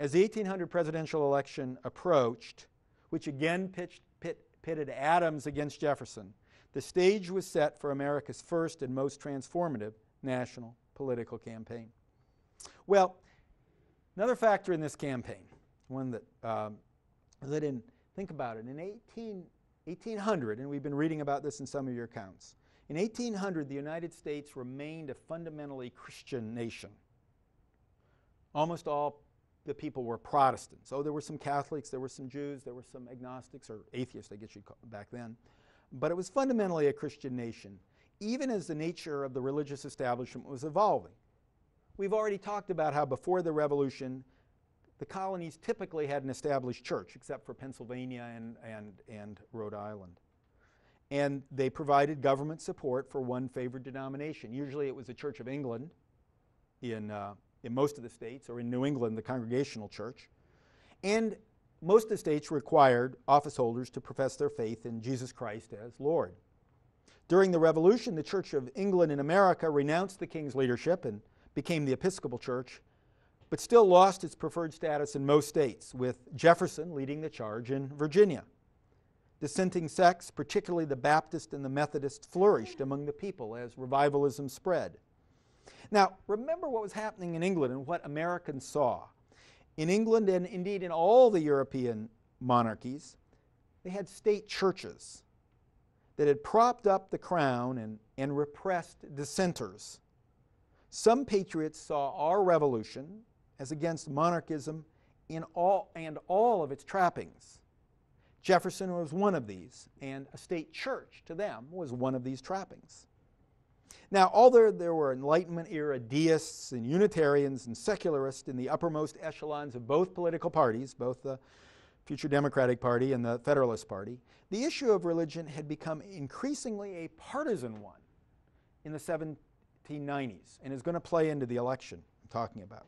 As the 1800 presidential election approached, which again pitted Adams against Jefferson, the stage was set for America's first and most transformative national political campaign. Well, another factor in this campaign, one that I didn't think about it, in 1800, and we've been reading about this in some of your accounts, in 1800 the United States remained a fundamentally Christian nation. Almost all the people were Protestants. So there were some Catholics, there were some Jews, there were some agnostics or atheists, I guess you'd call it back then. But it was fundamentally a Christian nation, even as the nature of the religious establishment was evolving. We've already talked about how before the Revolution, the colonies typically had an established church, except for Pennsylvania and Rhode Island. And they provided government support for one favored denomination. Usually it was the Church of England in most of the states, or in New England, the Congregational Church. And most of the states required office holders to profess their faith in Jesus Christ as Lord. During the Revolution, the Church of England in America renounced the king's leadership and became the Episcopal Church, but still lost its preferred status in most states, with Jefferson leading the charge in Virginia. Dissenting sects, particularly the Baptist and the Methodist, flourished among the people as revivalism spread. Now, remember what was happening in England and what Americans saw. In England, and indeed in all the European monarchies, they had state churches that had propped up the crown and repressed dissenters. Some patriots saw our revolution as against monarchism in all of its trappings. Jefferson was one of these, and a state church to them was one of these trappings. Now, although there were Enlightenment-era deists and Unitarians and secularists in the uppermost echelons of both political parties, both the future Democratic Party and the Federalist Party, the issue of religion had become increasingly a partisan one in the 1790s, and is going to play into the election I'm talking about.